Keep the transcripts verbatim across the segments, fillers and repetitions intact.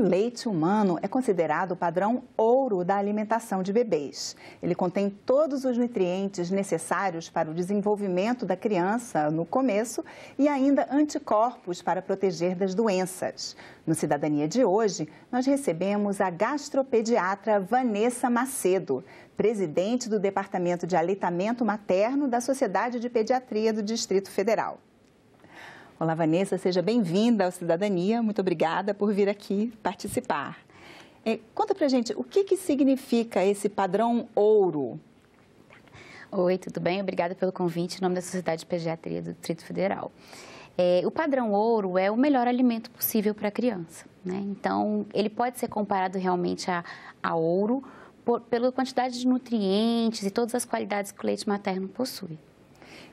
leite humano é considerado o padrão ouro da alimentação de bebês. Ele contém todos os nutrientes necessários para o desenvolvimento da criança no começo e ainda anticorpos para proteger das doenças. No Cidadania de hoje, nós recebemos a gastropediatra Vanessa Macedo, presidente do Departamento de Aleitamento Materno da Sociedade de Pediatria do Distrito Federal. Olá, Vanessa, seja bem-vinda ao Cidadania. Muito obrigada por vir aqui participar. É, conta pra gente, o que que significa esse padrão ouro? Oi, tudo bem? Obrigada pelo convite em nome da Sociedade de Pediatria do Distrito Federal. É, o padrão ouro é o melhor alimento possível para a criança, né? Então, ele pode ser comparado realmente a, a ouro por, pela quantidade de nutrientes e todas as qualidades que o leite materno possui.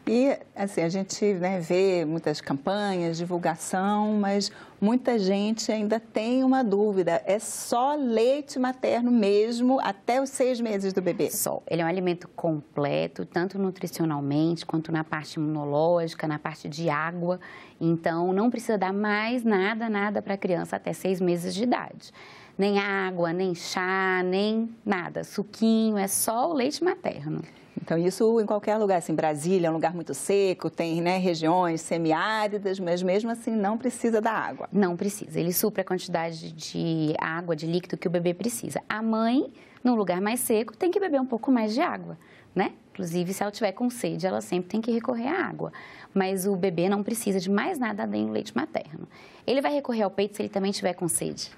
E, assim, a gente, né, vê muitas campanhas, divulgação, mas muita gente ainda tem uma dúvida. É só leite materno mesmo até os seis meses do bebê? Só. Ele é um alimento completo, tanto nutricionalmente quanto na parte imunológica, na parte de água. Então, não precisa dar mais nada, nada para a criança até seis meses de idade. Nem água, nem chá, nem nada. Suquinho, é só o leite materno. Então, isso em qualquer lugar, assim, Brasília é um lugar muito seco, tem, né, regiões semiáridas, mas mesmo assim não precisa da água. Não precisa, ele supra a quantidade de água, de líquido que o bebê precisa. A mãe, num lugar mais seco, tem que beber um pouco mais de água, né? Inclusive, se ela tiver com sede, ela sempre tem que recorrer à água. Mas o bebê não precisa de mais nada além do leite materno. Ele vai recorrer ao peito se ele também tiver com sede.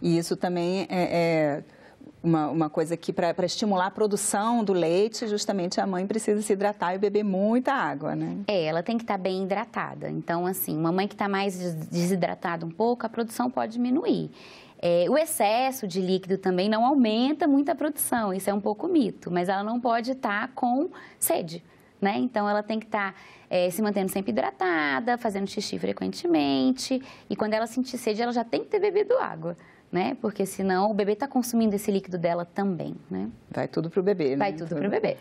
E isso também é... é... Uma, uma coisa que, para estimular a produção do leite, justamente a mãe precisa se hidratar e beber muita água, né? É, ela tem que estar bem hidratada. Então, assim, uma mãe que está mais desidratada um pouco, a produção pode diminuir. É, o excesso de líquido também não aumenta muito a produção, isso é um pouco mito, mas ela não pode estar com sede, né? Então, ela tem que estar é, se mantendo sempre hidratada, fazendo xixi frequentemente, e quando ela sentir sede, ela já tem que ter bebido água, né? Porque senão o bebê está consumindo esse líquido dela também, né? Vai tudo para o bebê, né? Vai tudo para o bebê.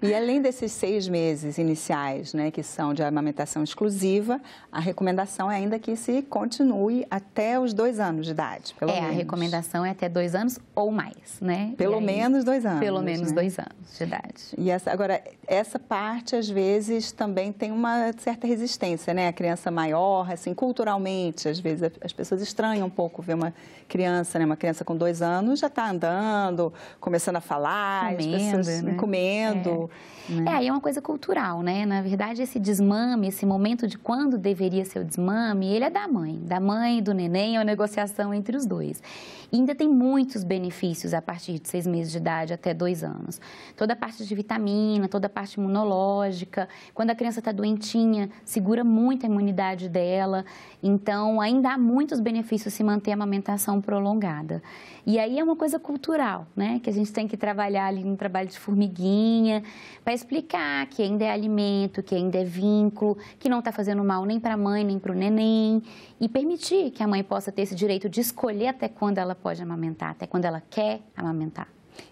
E além desses seis meses iniciais, né, que são de amamentação exclusiva, a recomendação é ainda que se continue até os dois anos de idade, pelo menos. É, a recomendação é até dois anos ou mais, né? Pelo menos dois anos. Pelo menos dois anos de idade. E essa, agora, essa parte, às vezes, também tem uma certa resistência, né? A criança maior, assim, culturalmente, às vezes as pessoas estranham um pouco ver uma... criança, né? Uma criança com dois anos já está andando, começando a falar, comendo, as pessoas, né? comendo. É. Né? É, aí é uma coisa cultural, né? Na verdade, esse desmame, esse momento de quando deveria ser o desmame, ele é da mãe. Da mãe e do neném, é uma negociação entre os dois. E ainda tem muitos benefícios a partir de seis meses de idade até dois anos. Toda a parte de vitamina, toda a parte imunológica. Quando a criança está doentinha, segura muito a imunidade dela. Então, ainda há muitos benefícios se manter a amamentação prolongada. E aí é uma coisa cultural, né? Que a gente tem que trabalhar ali no trabalho de formiguinha para explicar que ainda é alimento, que ainda é vínculo, que não está fazendo mal nem para a mãe, nem para o neném, e permitir que a mãe possa ter esse direito de escolher até quando ela pode amamentar, até quando ela quer amamentar.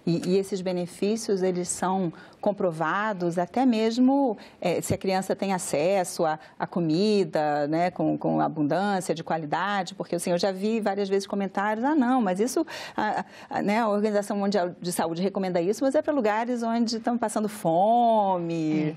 E, e esses benefícios, eles são comprovados até mesmo é, se a criança tem acesso à, à comida, né, com, com abundância, de qualidade, porque assim, eu já vi várias vezes comentários, ah, não, mas isso, a, a, né, a Organização Mundial de Saúde recomenda isso, mas é para lugares onde estão passando fome. É.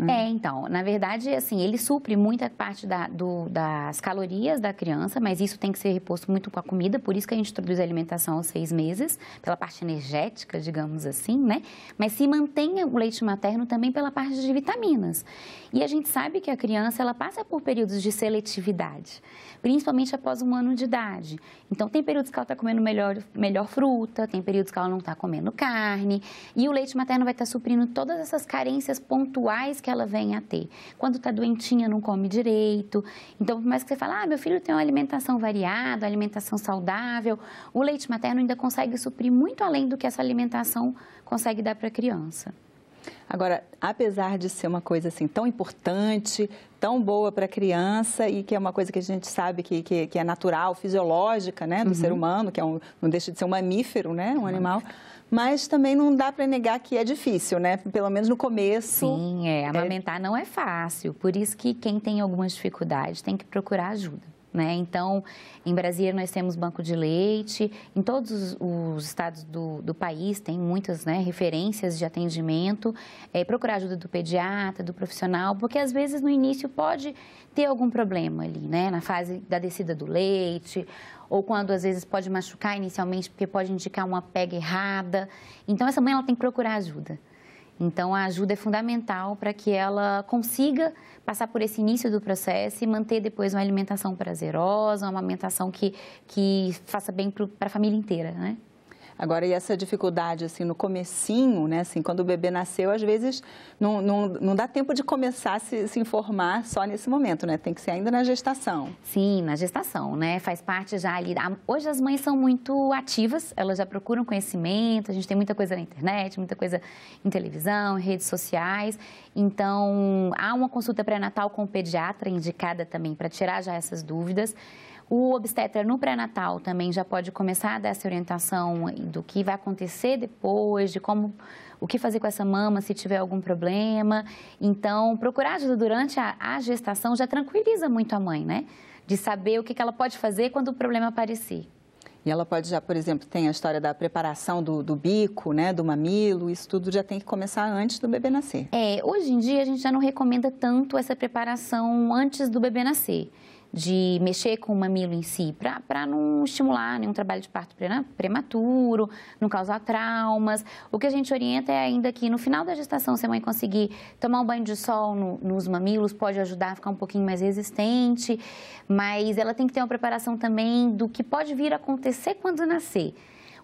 Hum. é, então, na verdade, assim, ele supre muita parte da, do, das calorias da criança, mas isso tem que ser reposto muito com a comida, por isso que a gente introduz a alimentação aos seis meses, pela parte energética, digamos assim, né? Mas se mantenha o leite materno também pela parte de vitaminas. E a gente sabe que a criança, ela passa por períodos de seletividade, principalmente após um ano de idade. Então, tem períodos que ela está comendo melhor, melhor fruta, tem períodos que ela não está comendo carne, e o leite materno vai estar tá suprindo todas essas carências pontuais que ela vem a ter. Quando está doentinha, não come direito. Então, por mais que você fale, ah, meu filho tem uma alimentação variada, alimentação saudável, o leite materno ainda consegue suprir muito além do que essa alimentação consegue dar para a criança. Agora, apesar de ser uma coisa assim tão importante, tão boa para a criança e que é uma coisa que a gente sabe que, que, que é natural, fisiológica, né, do uhum. ser humano, que é um, não deixa de ser um mamífero, né, um animal, mas também não dá para negar que é difícil, né, pelo menos no começo. Sim, é, amamentar é... não é fácil, por isso que quem tem algumas dificuldades tem que procurar ajuda. né? Então, em Brasília nós temos banco de leite, em todos os estados do, do país tem muitas, né, referências de atendimento, é, procurar ajuda do pediatra, do profissional, porque às vezes no início pode ter algum problema ali, né, na fase da descida do leite, ou quando às vezes pode machucar inicialmente, porque pode indicar uma pega errada. Então, essa mãe ela tem que procurar ajuda. Então, a ajuda é fundamental para que ela consiga passar por esse início do processo e manter depois uma alimentação prazerosa, uma amamentação que, que faça bem para a família inteira, né? Agora, e essa dificuldade, assim, no comecinho, né, assim, quando o bebê nasceu, às vezes não, não, não dá tempo de começar a se, se informar só nesse momento, né? Tem que ser ainda na gestação. Sim, na gestação, né? Faz parte já ali... Hoje as mães são muito ativas, elas já procuram conhecimento, a gente tem muita coisa na internet, muita coisa em televisão, em redes sociais. Então, há uma consulta pré-natal com o pediatra indicada também para tirar já essas dúvidas. O obstetra no pré-natal também já pode começar a dar essa orientação do que vai acontecer depois, de como, o que fazer com essa mama se tiver algum problema. Então, procurar ajuda durante a, a gestação já tranquiliza muito a mãe, né? De saber o que, que ela pode fazer quando o problema aparecer. E ela pode já, por exemplo, tem a história da preparação do, do bico, né, do mamilo, isso tudo já tem que começar antes do bebê nascer. É, hoje em dia a gente já não recomenda tanto essa preparação antes do bebê nascer, de mexer com o mamilo em si, para não estimular nenhum trabalho de parto prematuro, não causar traumas. O que a gente orienta é ainda que no final da gestação, se a mãe conseguir tomar um banho de sol no, nos mamilos, pode ajudar a ficar um pouquinho mais resistente, mas ela tem que ter uma preparação também do que pode vir a acontecer quando nascer.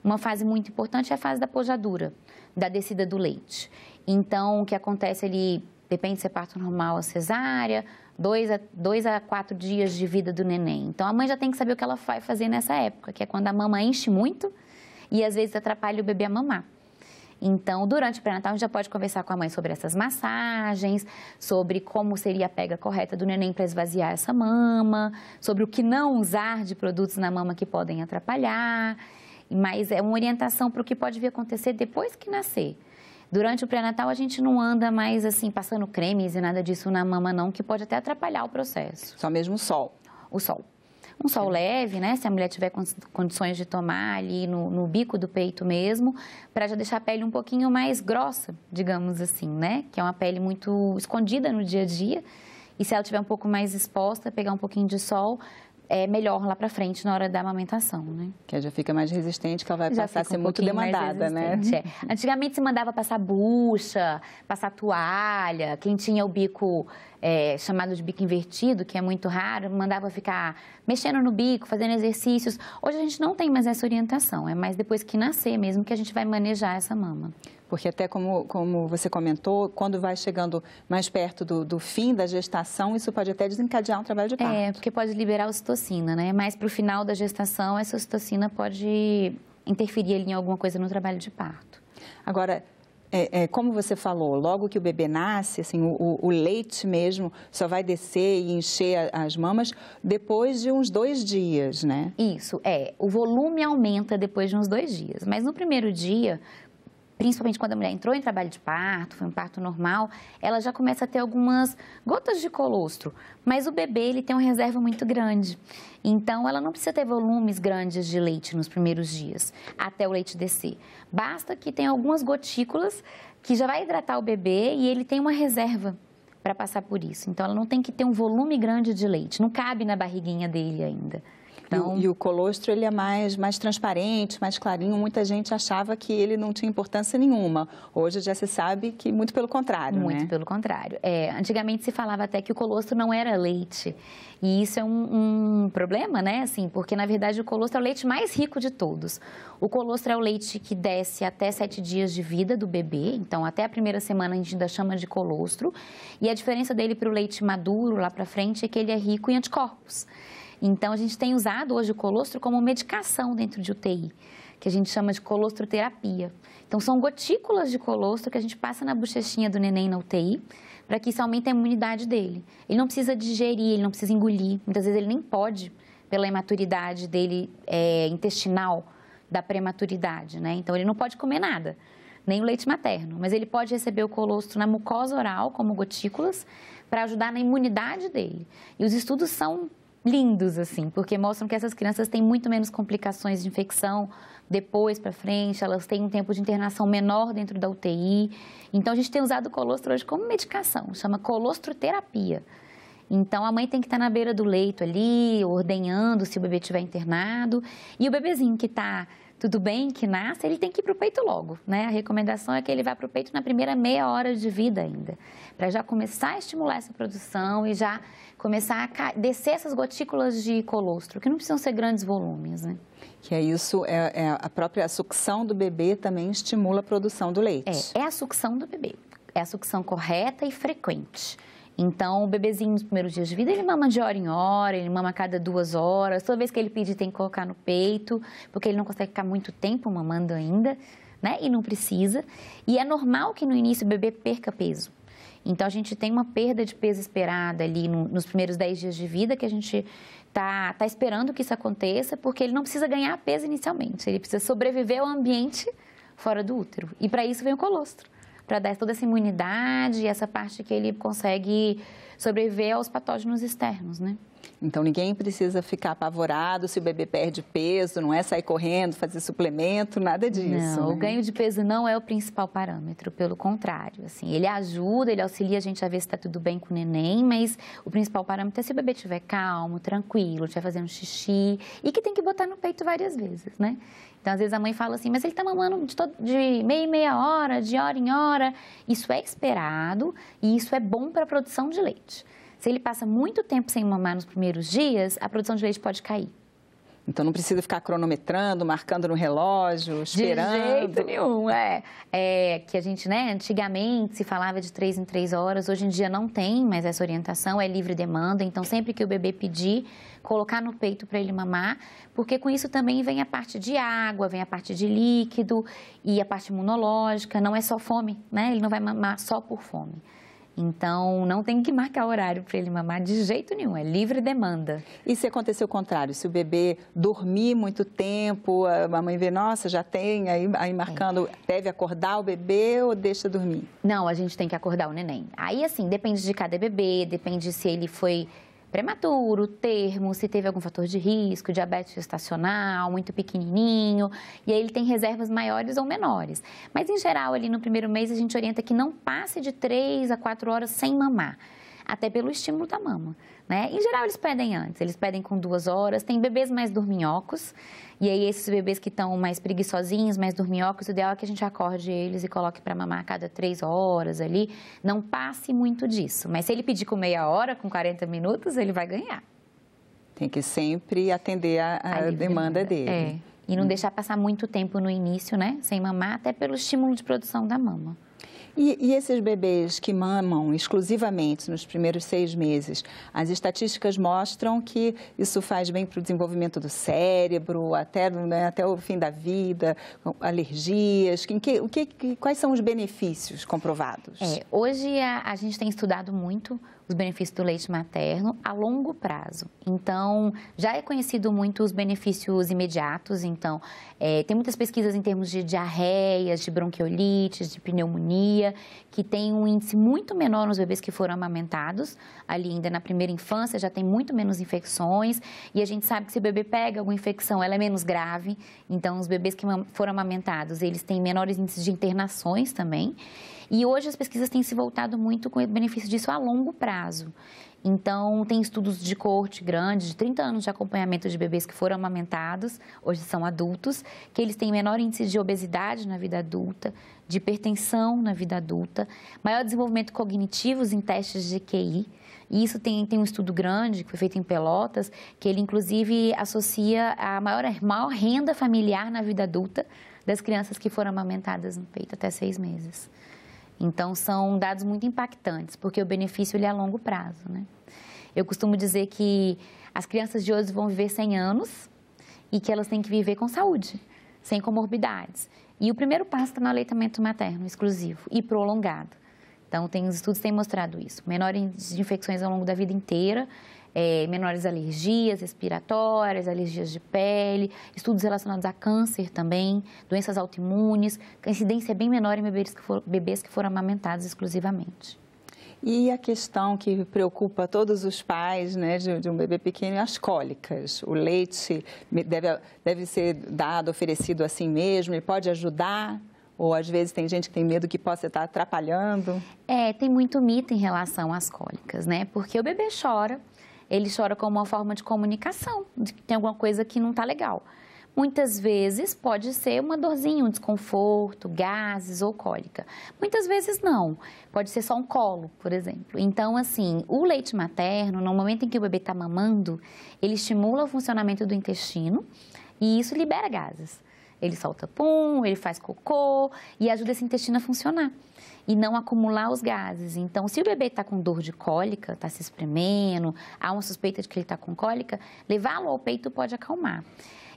Uma fase muito importante é a fase da pojadura, da descida do leite. Então, o que acontece ali, depende se é parto normal ou cesárea, dois a, dois a quatro dias de vida do neném. Então, a mãe já tem que saber o que ela vai fazer nessa época, que é quando a mama enche muito e, às vezes, atrapalha o bebê a mamar. Então, durante o pré-natal, a gente já pode conversar com a mãe sobre essas massagens, sobre como seria a pega correta do neném para esvaziar essa mama, sobre o que não usar de produtos na mama que podem atrapalhar, mas é uma orientação para o que pode vir acontecer depois que nascer. Durante o pré-natal, a gente não anda mais, assim, passando cremes e nada disso na mama, não, que pode até atrapalhar o processo. Só mesmo o sol? O sol. Um sol leve, né, se a mulher tiver condições de tomar ali no, no bico do peito mesmo, para já deixar a pele um pouquinho mais grossa, digamos assim, né, que é uma pele muito escondida no dia a dia. E se ela tiver um pouco mais exposta, pegar um pouquinho de sol, é melhor lá para frente na hora da amamentação, né? Que ela já fica mais resistente, que ela vai já passar a ser um muito demandada, né? É. Antigamente se mandava passar bucha, passar toalha, quem tinha o bico é, chamado de bico invertido, que é muito raro, mandava ficar mexendo no bico, fazendo exercícios. Hoje a gente não tem mais essa orientação, é mais depois que nascer mesmo que a gente vai manejar essa mama. Porque até como, como você comentou, quando vai chegando mais perto do, do fim da gestação, isso pode até desencadear um trabalho de parto. É, porque pode liberar ocitocina, né? Mas para o final da gestação, essa ocitocina pode interferir ali em alguma coisa no trabalho de parto. Agora, é, é, como você falou, logo que o bebê nasce, assim, o, o leite mesmo só vai descer e encher a, as mamas depois de uns dois dias, né? Isso, é. O volume aumenta depois de uns dois dias, mas no primeiro dia... Principalmente quando a mulher entrou em trabalho de parto, foi um parto normal, ela já começa a ter algumas gotas de colostro. Mas o bebê, ele tem uma reserva muito grande. Então, ela não precisa ter volumes grandes de leite nos primeiros dias, até o leite descer. Basta que tenha algumas gotículas que já vai hidratar o bebê e ele tem uma reserva para passar por isso. Então, ela não tem que ter um volume grande de leite, não cabe na barriguinha dele ainda. Então... E, e o colostro, ele é mais, mais transparente, mais clarinho. Muita gente achava que ele não tinha importância nenhuma. Hoje já se sabe que muito pelo contrário, muito, né? Muito pelo contrário. É, antigamente se falava até que o colostro não era leite. E isso é um, um problema, né? Assim, porque, na verdade, o colostro é o leite mais rico de todos. O colostro é o leite que desce até sete dias de vida do bebê. Então, até a primeira semana a gente ainda chama de colostro. E a diferença dele para o leite maduro, lá para frente, é que ele é rico em anticorpos. Então, a gente tem usado hoje o colostro como medicação dentro de U T I, que a gente chama de colostroterapia. Então, são gotículas de colostro que a gente passa na bochechinha do neném na U T I, para que isso aumente a imunidade dele. Ele não precisa digerir, ele não precisa engolir, muitas vezes ele nem pode, pela imaturidade dele é, intestinal, da prematuridade, né? Então, ele não pode comer nada, nem o leite materno, mas ele pode receber o colostro na mucosa oral, como gotículas, para ajudar na imunidade dele. E os estudos são... lindos, assim, porque mostram que essas crianças têm muito menos complicações de infecção depois para frente, elas têm um tempo de internação menor dentro da U T I. Então, a gente tem usado o colostro hoje como medicação, chama colostroterapia. Então, a mãe tem que estar na beira do leito ali, ordenhando se o bebê estiver internado. E o bebezinho que está tudo bem, que nasce, ele tem que ir para o peito logo, né? A recomendação é que ele vá para o peito na primeira meia hora de vida ainda, para já começar a estimular essa produção e já começar a descer essas gotículas de colostro, que não precisam ser grandes volumes, né? Que é isso, é, é a própria sucção do bebê também estimula a produção do leite. É, é a sucção do bebê, é a sucção correta e frequente. Então, o bebezinho nos primeiros dias de vida, ele mama de hora em hora, ele mama a cada duas horas. Toda vez que ele pedir, tem que colocar no peito, porque ele não consegue ficar muito tempo mamando ainda, né? E não precisa. E é normal que no início o bebê perca peso. Então, a gente tem uma perda de peso esperada ali no, nos primeiros dez dias de vida, que a gente tá, tá esperando que isso aconteça, porque ele não precisa ganhar peso inicialmente. Ele precisa sobreviver ao ambiente fora do útero. E para isso vem o colostro, para dar toda essa imunidade e essa parte que ele consegue sobreviver aos patógenos externos, né? Então, ninguém precisa ficar apavorado se o bebê perde peso, não é sair correndo, fazer suplemento, nada disso. Não, né? O ganho de peso não é o principal parâmetro, pelo contrário. Assim, ele ajuda, ele auxilia a gente a ver se está tudo bem com o neném, mas o principal parâmetro é se o bebê estiver calmo, tranquilo, estiver fazendo xixi e que tem que botar no peito várias vezes, né? Então, às vezes a mãe fala assim, mas ele está mamando de, todo, de meia e meia hora, de hora em hora. Isso é esperado e isso é bom para a produção de leite. Se ele passa muito tempo sem mamar nos primeiros dias, a produção de leite pode cair. Então, não precisa ficar cronometrando, marcando no relógio, esperando. De jeito nenhum, é. É que a gente, né, antigamente se falava de três em três horas, hoje em dia não tem mais essa orientação, é livre demanda. Então, sempre que o bebê pedir, colocar no peito para ele mamar, porque com isso também vem a parte de água, vem a parte de líquido e a parte imunológica. Não é só fome, né? Ele não vai mamar só por fome. Então, não tem que marcar horário para ele mamar de jeito nenhum, é livre demanda. E se acontecer o contrário, se o bebê dormir muito tempo, a mãe vê, nossa, já tem, aí, aí marcando, é. Deve acordar o bebê ou deixa dormir? Não, a gente tem que acordar o neném. Aí, assim, depende de cada bebê, depende se ele foi prematuro, termo, se teve algum fator de risco, diabetes gestacional, muito pequenininho, e aí ele tem reservas maiores ou menores. Mas, em geral, ali no primeiro mês, a gente orienta que não passe de três a quatro horas sem mamar, até pelo estímulo da mama, né? Em geral, eles pedem antes, eles pedem com duas horas, tem bebês mais dorminhocos, e aí esses bebês que estão mais preguiçosinhos, mais dorminhocos, o ideal é que a gente acorde eles e coloque para mamar a cada três horas ali, não passe muito disso, mas se ele pedir com meia hora, com quarenta minutos, ele vai ganhar. Tem que sempre atender a, a, a demanda, demanda dele. É, e não hum. deixar passar muito tempo no início, né, sem mamar, até pelo estímulo de produção da mama. E, e esses bebês que mamam exclusivamente nos primeiros seis meses, as estatísticas mostram que isso faz bem para o desenvolvimento do cérebro, até, né, até o fim da vida, alergias, que, que, que, quais são os benefícios comprovados? É, hoje a, a gente tem estudado muito os benefícios do leite materno a longo prazo. Então, já é conhecido muito os benefícios imediatos. Então, é, tem muitas pesquisas em termos de diarreias, de bronquiolites, de pneumonia, que tem um índice muito menor nos bebês que foram amamentados. Ali ainda na primeira infância já tem muito menos infecções. E a gente sabe que se o bebê pega alguma infecção, ela é menos grave. Então, os bebês que foram amamentados, eles têm menores índices de internações também. E hoje as pesquisas têm se voltado muito com o benefício disso a longo prazo. Então, tem estudos de coorte grande, de trinta anos de acompanhamento de bebês que foram amamentados, hoje são adultos, que eles têm menor índice de obesidade na vida adulta, de hipertensão na vida adulta, maior desenvolvimento cognitivo em testes de Q I. E isso tem, tem um estudo grande, que foi feito em Pelotas, que ele, inclusive, associa a maior, maior renda familiar na vida adulta das crianças que foram amamentadas no peito até seis meses. Então, são dados muito impactantes, porque o benefício ele é a longo prazo, né? Eu costumo dizer que as crianças de hoje vão viver cem anos e que elas têm que viver com saúde, sem comorbidades. E o primeiro passo está no aleitamento materno exclusivo e prolongado. Então, tem, os estudos têm mostrado isso. Menor índice de infecções ao longo da vida inteira, é, menores alergias respiratórias, alergias de pele, estudos relacionados a câncer também, doenças autoimunes, a incidência é bem menor em bebês que, for, bebês que foram amamentados exclusivamente. E a questão que preocupa todos os pais, né, de, de um bebê pequeno, é as cólicas. O leite deve, deve ser dado, oferecido assim mesmo, ele pode ajudar? Ou às vezes tem gente que tem medo que possa estar atrapalhando? É, tem muito mito em relação às cólicas, né? Porque o bebê chora, ele chora como uma forma de comunicação, de que tem alguma coisa que não está legal. Muitas vezes pode ser uma dorzinha, um desconforto, gases ou cólica. Muitas vezes não, pode ser só um colo, por exemplo. Então, assim, o leite materno, no momento em que o bebê está mamando, ele estimula o funcionamento do intestino e isso libera gases. Ele solta pum, ele faz cocô e ajuda esse intestino a funcionar e não acumular os gases. Então, se o bebê está com dor de cólica, está se espremendo, há uma suspeita de que ele está com cólica, levá-lo ao peito pode acalmar.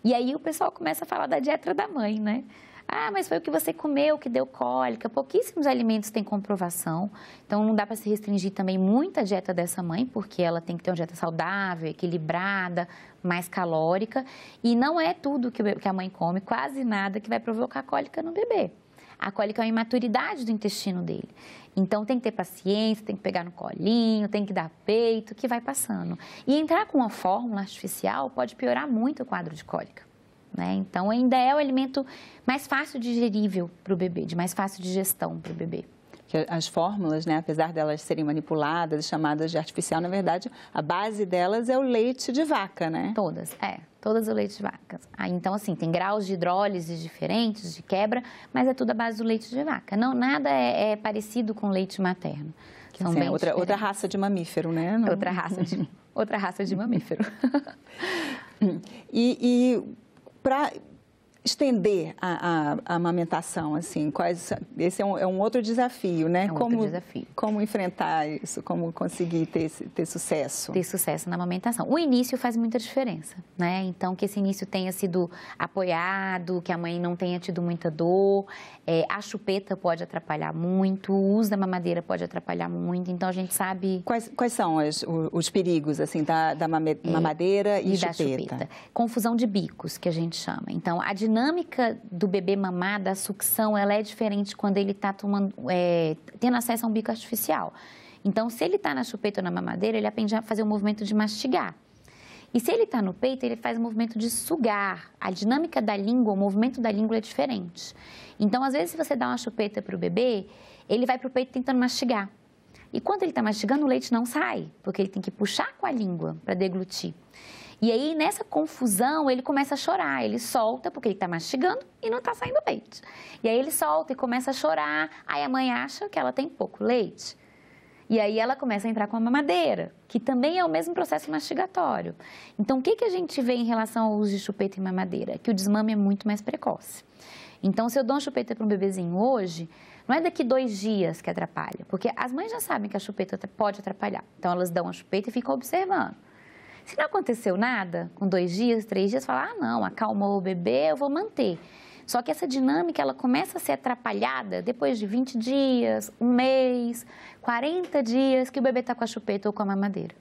E aí o pessoal começa a falar da dieta da mãe, né? Ah, mas foi o que você comeu que deu cólica. Pouquíssimos alimentos têm comprovação, então não dá para se restringir também muito a dieta dessa mãe, porque ela tem que ter uma dieta saudável, equilibrada, mais calórica. E não é tudo que a mãe come, quase nada, que vai provocar cólica no bebê. A cólica é uma imaturidade do intestino dele. Então, tem que ter paciência, tem que pegar no colinho, tem que dar peito, que vai passando. E entrar com uma fórmula artificial pode piorar muito o quadro de cólica, né? Então, ainda é o alimento mais fácil digerível para o bebê, de mais fácil digestão para o bebê. As fórmulas, né, apesar delas serem manipuladas, chamadas de artificial, na verdade, a base delas é o leite de vaca, né? Todas, é. Todas o leite de vaca. Ah, então, assim, tem graus de hidrólise diferentes, de quebra, mas é tudo à base do leite de vaca. Não, nada é, é parecido com leite materno. São assim, bem outra, outra raça de mamífero, né? Não... Outra raça de, outra raça de mamífero. E, e para estender a, a, a amamentação, assim, quais, esse é um, é um outro desafio, né? É um como, outro desafio. Como enfrentar isso, como conseguir ter, ter sucesso? Ter sucesso na amamentação. O início faz muita diferença, né? Então, que esse início tenha sido apoiado, que a mãe não tenha tido muita dor, é, a chupeta pode atrapalhar muito, o uso da mamadeira pode atrapalhar muito, então a gente sabe... Quais, quais são os, os perigos, assim, da, da mamadeira é, e, e chupeta? Da chupeta? Confusão de bicos, que a gente chama. Então, a A dinâmica do bebê mamar, da sucção, ela é diferente quando ele está tomando, é, tendo acesso a um bico artificial. Então, se ele está na chupeta ou na mamadeira, ele aprende a fazer o movimento de mastigar. E se ele está no peito, ele faz o movimento de sugar. A dinâmica da língua, o movimento da língua é diferente. Então, às vezes, se você dá uma chupeta para o bebê, ele vai para o peito tentando mastigar. E quando ele está mastigando, o leite não sai, porque ele tem que puxar com a língua para deglutir. E aí, nessa confusão, ele começa a chorar, ele solta, porque ele está mastigando e não está saindo leite. E aí ele solta e começa a chorar, aí a mãe acha que ela tem pouco leite. E aí ela começa a entrar com a mamadeira, que também é o mesmo processo mastigatório. Então, o que, que a gente vê em relação ao uso de chupeta e mamadeira? Que o desmame é muito mais precoce. Então, se eu dou uma chupeta para um bebezinho hoje, não é daqui dois dias que atrapalha, porque as mães já sabem que a chupeta pode atrapalhar. Então, elas dão a chupeta e ficam observando. Se não aconteceu nada, com dois dias, três dias, fala, ah, não, acalmou o bebê, eu vou manter. Só que essa dinâmica, ela começa a ser atrapalhada depois de vinte dias, um mês, quarenta dias que o bebê está com a chupeta ou com a mamadeira.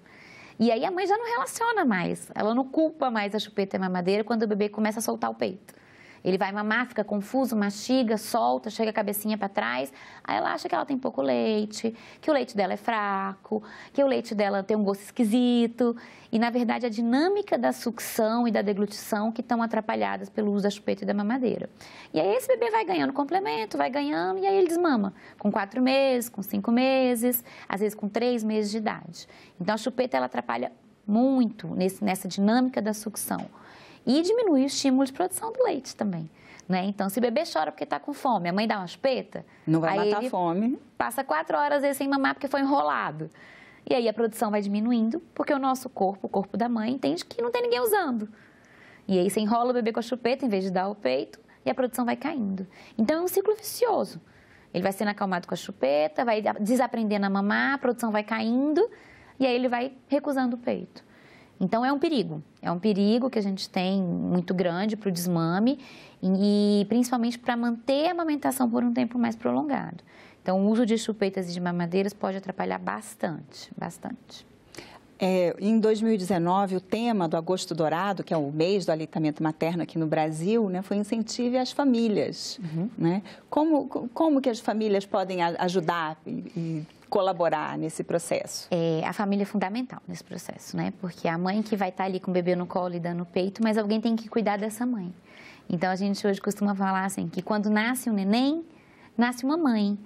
E aí a mãe já não relaciona mais, ela não culpa mais a chupeta e a mamadeira quando o bebê começa a soltar o peito. Ele vai mamar, fica confuso, mastiga, solta, chega a cabecinha para trás, aí ela acha que ela tem pouco leite, que o leite dela é fraco, que o leite dela tem um gosto esquisito. E, na verdade, a dinâmica da sucção e da deglutição que estão atrapalhadas pelo uso da chupeta e da mamadeira. E aí esse bebê vai ganhando complemento, vai ganhando, e aí ele desmama com quatro meses, com cinco meses, às vezes com três meses de idade. Então, a chupeta, ela atrapalha muito nesse, nessa dinâmica da sucção. E diminui o estímulo de produção do leite também, né? Então, se o bebê chora porque está com fome, a mãe dá uma chupeta... Não vai matar a fome. Passa quatro horas aí sem mamar porque foi enrolado. E aí a produção vai diminuindo, porque o nosso corpo, o corpo da mãe, entende que não tem ninguém usando. E aí você enrola o bebê com a chupeta em vez de dar o peito e a produção vai caindo. Então, é um ciclo vicioso. Ele vai sendo acalmado com a chupeta, vai desaprendendo a mamar, a produção vai caindo e aí ele vai recusando o peito. Então, é um perigo. É um perigo que a gente tem muito grande para o desmame e, principalmente, para manter a amamentação por um tempo mais prolongado. Então, o uso de chupetas e de mamadeiras pode atrapalhar bastante, bastante. É, em dois mil e dezenove, o tema do agosto dourado, que é o mês do aleitamento materno aqui no Brasil, né, foi incentivo às famílias. Uhum. Né? Como, como que as famílias podem ajudar e, e colaborar nesse processo? É, a família é fundamental nesse processo, né? Porque a mãe que vai estar ali com o bebê no colo e dando o peito, mas alguém tem que cuidar dessa mãe. Então, a gente hoje costuma falar assim, que quando nasce um neném, nasce uma mãe.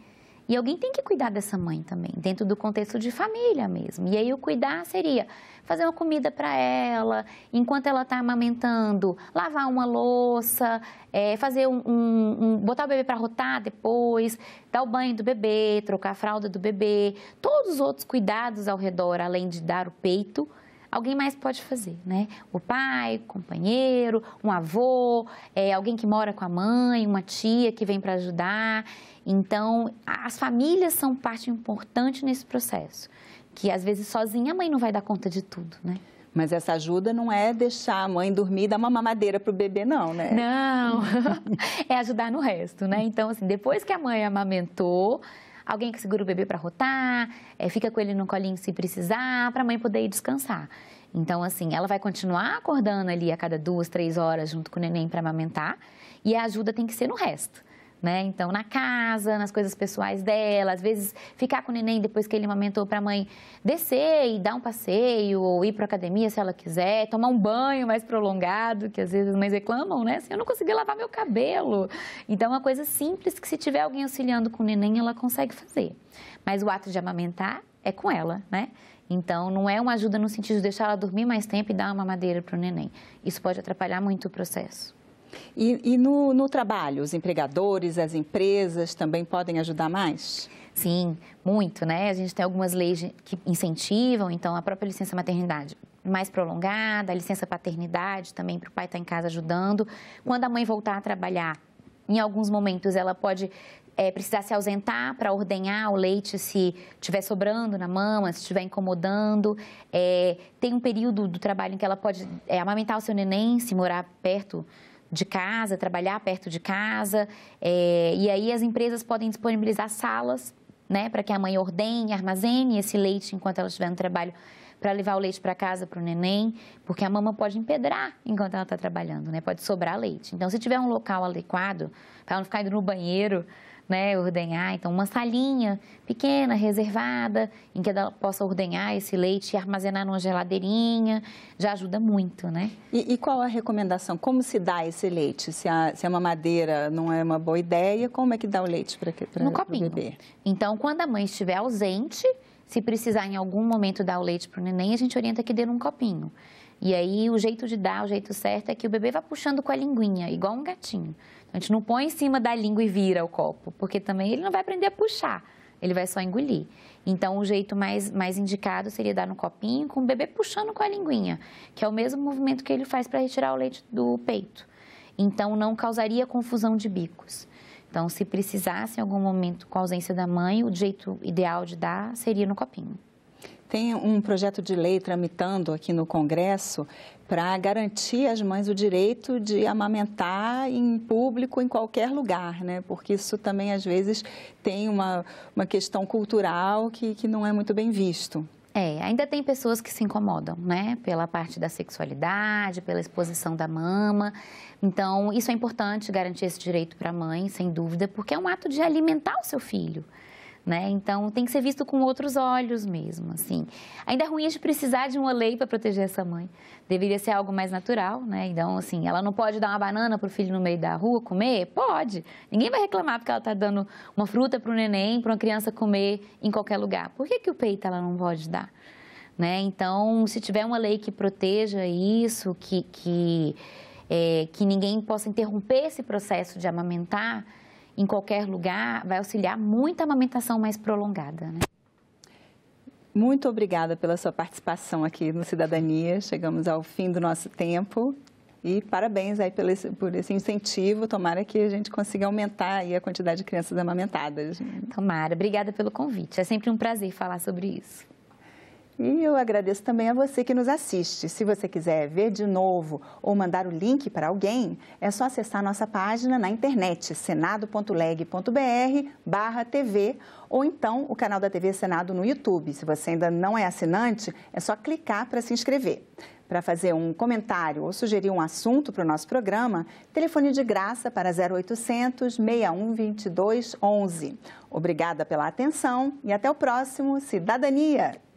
E alguém tem que cuidar dessa mãe também, dentro do contexto de família mesmo. E aí, o cuidar seria fazer uma comida para ela, enquanto ela está amamentando, lavar uma louça, é, fazer um, um, um, botar o bebê para rotar depois, dar o banho do bebê, trocar a fralda do bebê, todos os outros cuidados ao redor, além de dar o peito, alguém mais pode fazer, né? O pai, o companheiro, um avô, é, alguém que mora com a mãe, uma tia que vem para ajudar. Então, as famílias são parte importante nesse processo, que às vezes sozinha a mãe não vai dar conta de tudo, né? Mas essa ajuda não é deixar a mãe dormir e dar uma mamadeira para o bebê, não, né? Não, é ajudar no resto, né? Então, assim, depois que a mãe amamentou, alguém que segura o bebê para rotar, é, fica com ele no colinho se precisar, para a mãe poder ir descansar. Então, assim, ela vai continuar acordando ali a cada duas, três horas junto com o neném para amamentar e a ajuda tem que ser no resto, né? Então, na casa, nas coisas pessoais dela, às vezes ficar com o neném depois que ele amamentou para a mãe descer e dar um passeio ou ir para a academia se ela quiser, tomar um banho mais prolongado, que às vezes as mães reclamam, né? Assim, eu não consegui lavar meu cabelo. Então, é uma coisa simples que se tiver alguém auxiliando com o neném, ela consegue fazer. Mas o ato de amamentar é com ela, né? Então, não é uma ajuda no sentido de deixar ela dormir mais tempo e dar uma mamadeira para o neném. Isso pode atrapalhar muito o processo. E, e no, no trabalho, os empregadores, as empresas também podem ajudar mais? Sim, muito, né? A gente tem algumas leis que incentivam, então, a própria licença maternidade mais prolongada, a licença paternidade também para o pai estar em casa ajudando. Quando a mãe voltar a trabalhar, em alguns momentos ela pode é, precisar se ausentar para ordenhar o leite se estiver sobrando na mama, se estiver incomodando. É, tem um período do trabalho em que ela pode é, amamentar o seu neném, se morar perto de casa, trabalhar perto de casa, é, e aí as empresas podem disponibilizar salas, né, para que a mãe ordenhe, armazene esse leite enquanto ela estiver no trabalho, para levar o leite para casa para o neném, porque a mama pode empedrar enquanto ela está trabalhando, né, pode sobrar leite. Então, se tiver um local adequado, para ela não ficar indo no banheiro, né, ordenhar, então uma salinha pequena, reservada, em que ela possa ordenhar esse leite e armazenar numa geladeirinha, já ajuda muito, né? E, e qual a recomendação? Como se dá esse leite? Se a, se a mamadeira não é uma boa ideia, como é que dá o leite para o bebê? Então, quando a mãe estiver ausente, se precisar em algum momento dar o leite para o neném, a gente orienta que dê num copinho. E aí, o jeito de dar, o jeito certo é que o bebê vá puxando com a linguinha, igual um gatinho. A gente não põe em cima da língua e vira o copo, porque também ele não vai aprender a puxar, ele vai só engolir. Então, o jeito mais, mais indicado seria dar no copinho com o bebê puxando com a linguinha, que é o mesmo movimento que ele faz para retirar o leite do peito. Então, não causaria confusão de bicos. Então, se precisasse em algum momento com a ausência da mãe, o jeito ideal de dar seria no copinho. Tem um projeto de lei tramitando aqui no Congresso para garantir às mães o direito de amamentar em público, em qualquer lugar, né? Porque isso também, às vezes, tem uma, uma questão cultural que, que não é muito bem visto. É, ainda tem pessoas que se incomodam, né? Pela parte da sexualidade, pela exposição da mama. Então, isso é importante, garantir esse direito para a mãe, sem dúvida, porque é um ato de alimentar o seu filho. Né? Então, tem que ser visto com outros olhos mesmo, assim. Ainda é ruim a gente precisar de uma lei para proteger essa mãe. Deveria ser algo mais natural, né? Então, assim, ela não pode dar uma banana para o filho no meio da rua comer? Pode. Ninguém vai reclamar porque ela está dando uma fruta para o neném, para uma criança comer em qualquer lugar. Por que que o peito ela não pode dar? Né? Então, se tiver uma lei que proteja isso, que, que, é, que ninguém possa interromper esse processo de amamentar, em qualquer lugar, vai auxiliar muito a amamentação mais prolongada, né? Muito obrigada pela sua participação aqui no Cidadania. Chegamos ao fim do nosso tempo e parabéns aí por esse, por esse incentivo. Tomara que a gente consiga aumentar aí a quantidade de crianças amamentadas. Tomara. Obrigada pelo convite. É sempre um prazer falar sobre isso. E eu agradeço também a você que nos assiste. Se você quiser ver de novo ou mandar o link para alguém, é só acessar nossa página na internet, senado ponto leg ponto br barra tv, ou então o canal da T V Senado no YouTube. Se você ainda não é assinante, é só clicar para se inscrever. Para fazer um comentário ou sugerir um assunto para o nosso programa, telefone de graça para zero oitocentos, seis um dois dois, onze. Obrigada pela atenção e até o próximo Cidadania!